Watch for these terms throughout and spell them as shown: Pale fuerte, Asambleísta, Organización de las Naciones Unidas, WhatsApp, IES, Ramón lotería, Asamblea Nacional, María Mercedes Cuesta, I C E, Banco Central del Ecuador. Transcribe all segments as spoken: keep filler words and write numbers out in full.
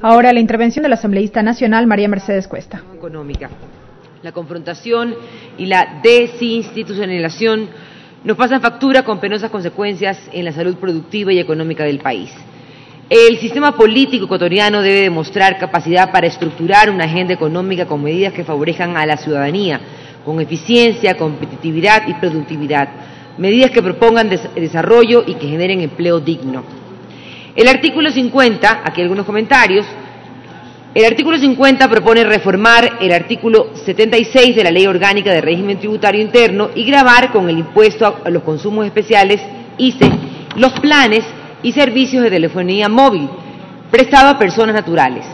Ahora la intervención de la asambleísta nacional María Mercedes Cuesta. Económica. La confrontación y la desinstitucionalización nos pasan factura con penosas consecuencias en la salud productiva y económica del país. El sistema político ecuatoriano debe demostrar capacidad para estructurar una agenda económica con medidas que favorezcan a la ciudadanía, con eficiencia, competitividad y productividad, medidas que propongan des- desarrollo y que generen empleo digno. El artículo cincuenta, aquí algunos comentarios, el artículo cincuenta propone reformar el artículo setenta y seis de la Ley Orgánica de Régimen Tributario Interno y gravar con el impuesto a los consumos especiales, I C E, los planes y servicios de telefonía móvil prestado a personas naturales.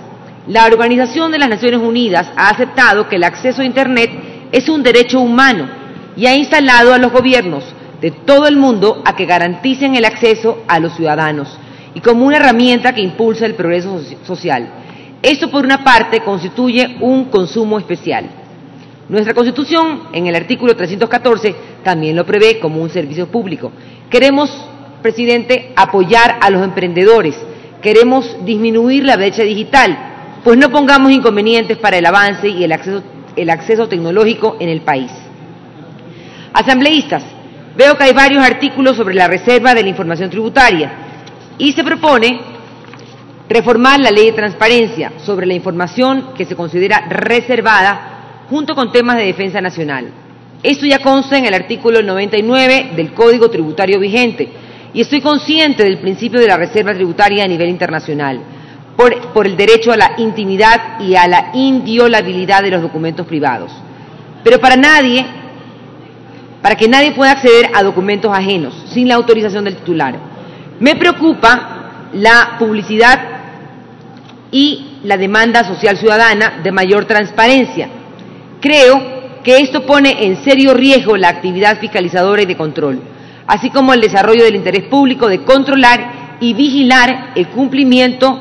La Organización de las Naciones Unidas ha aceptado que el acceso a Internet es un derecho humano y ha instalado a los gobiernos de todo el mundo a que garanticen el acceso a los ciudadanos y como una herramienta que impulsa el progreso social. Esto, por una parte, constituye un consumo especial. Nuestra Constitución, en el artículo trescientos catorce, también lo prevé como un servicio público. Queremos, presidente, apoyar a los emprendedores. Queremos disminuir la brecha digital, pues no pongamos inconvenientes para el avance y el acceso, el acceso tecnológico en el país. Asambleístas, veo que hay varios artículos sobre la reserva de la información tributaria y se propone reformar la ley de transparencia sobre la información que se considera reservada junto con temas de defensa nacional. Esto ya consta en el artículo noventa y nueve del Código Tributario vigente y estoy consciente del principio de la reserva tributaria a nivel internacional por, por el derecho a la intimidad y a la inviolabilidad de los documentos privados. Pero para nadie, para que nadie pueda acceder a documentos ajenos sin la autorización del titular. Me preocupa la publicidad y la demanda social ciudadana de mayor transparencia. Creo que esto pone en serio riesgo la actividad fiscalizadora y de control, así como el desarrollo del interés público de controlar y vigilar el cumplimiento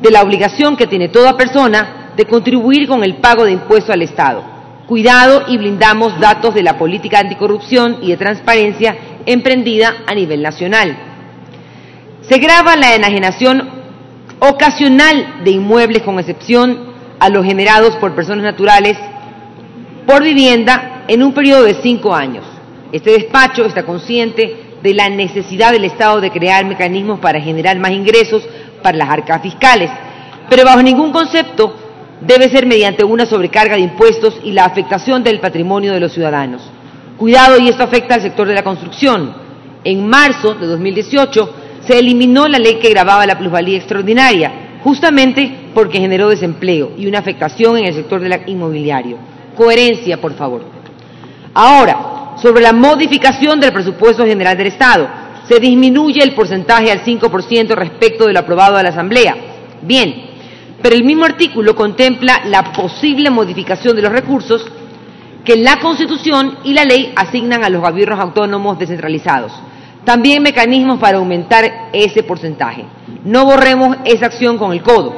de la obligación que tiene toda persona de contribuir con el pago de impuestos al Estado. Cuidado y blindamos datos de la política anticorrupción y de transparencia emprendida a nivel nacional. Se grava la enajenación ocasional de inmuebles con excepción a los generados por personas naturales por vivienda en un periodo de cinco años. Este despacho está consciente de la necesidad del Estado de crear mecanismos para generar más ingresos para las arcas fiscales, pero bajo ningún concepto debe ser mediante una sobrecarga de impuestos y la afectación del patrimonio de los ciudadanos. Cuidado, y esto afecta al sector de la construcción. En marzo de dos mil dieciocho, se eliminó la ley que gravaba la plusvalía extraordinaria, justamente porque generó desempleo y una afectación en el sector del inmobiliario. Coherencia, por favor. Ahora, sobre la modificación del presupuesto general del Estado, se disminuye el porcentaje al cinco por ciento respecto de lo aprobado a la Asamblea. Bien, pero el mismo artículo contempla la posible modificación de los recursos que la Constitución y la ley asignan a los gobiernos autónomos descentralizados. También mecanismos para aumentar ese porcentaje. No borremos esa acción con el codo,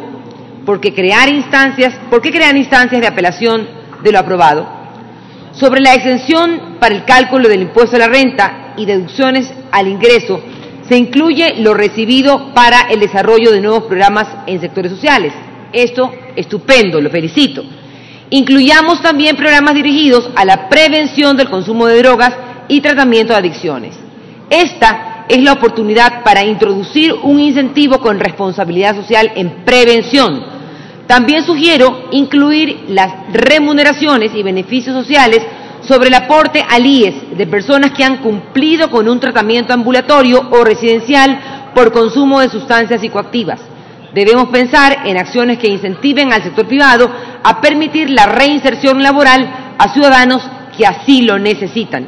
porque crear instancias, ¿por qué crear instancias de apelación de lo aprobado? Sobre la exención para el cálculo del impuesto a la renta y deducciones al ingreso, se incluye lo recibido para el desarrollo de nuevos programas en sectores sociales. Esto, estupendo, lo felicito. Incluyamos también programas dirigidos a la prevención del consumo de drogas y tratamiento de adicciones. Esta es la oportunidad para introducir un incentivo con responsabilidad social en prevención. También sugiero incluir las remuneraciones y beneficios sociales sobre el aporte al I E S de personas que han cumplido con un tratamiento ambulatorio o residencial por consumo de sustancias psicoactivas. Debemos pensar en acciones que incentiven al sector privado a permitir la reinserción laboral a ciudadanos que así lo necesitan.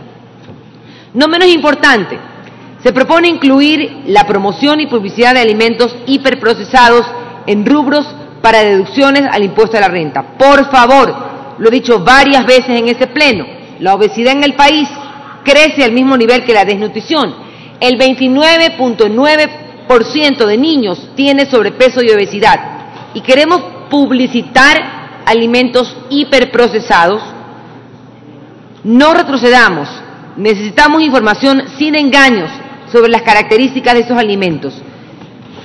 No menos importante, se propone incluir la promoción y publicidad de alimentos hiperprocesados en rubros para deducciones al impuesto a la renta. Por favor, lo he dicho varias veces en este pleno, la obesidad en el país crece al mismo nivel que la desnutrición. El veintinueve punto nueve por ciento de niños tiene sobrepeso y obesidad. ¿Y queremos publicitar alimentos hiperprocesados? No retrocedamos. Necesitamos información sin engaños sobre las características de esos alimentos.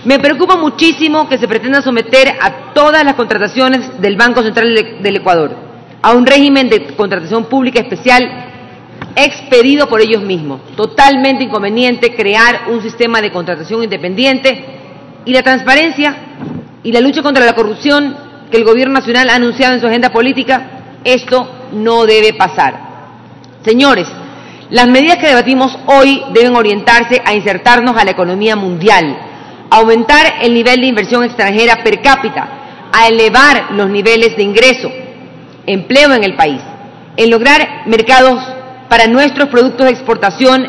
Me preocupa muchísimo que se pretenda someter a todas las contrataciones del Banco Central del Ecuador a un régimen de contratación pública especial expedido por ellos mismos. Totalmente inconveniente crear un sistema de contratación independiente, y la transparencia y la lucha contra la corrupción que el Gobierno Nacional ha anunciado en su agenda política, esto no debe pasar. Señores, las medidas que debatimos hoy deben orientarse a insertarnos a la economía mundial, a aumentar el nivel de inversión extranjera per cápita, a elevar los niveles de ingreso, empleo en el país, en lograr mercados para nuestros productos de exportación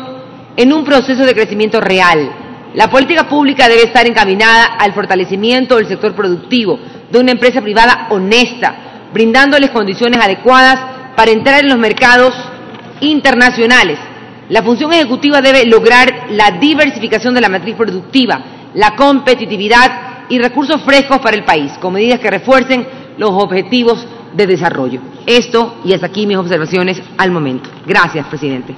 en un proceso de crecimiento real. La política pública debe estar encaminada al fortalecimiento del sector productivo, de una empresa privada honesta, brindándoles condiciones adecuadas para entrar en los mercados internacionales. La función ejecutiva debe lograr la diversificación de la matriz productiva, la competitividad y recursos frescos para el país, con medidas que refuercen los objetivos de desarrollo. Esto y hasta aquí mis observaciones al momento. Gracias, presidente.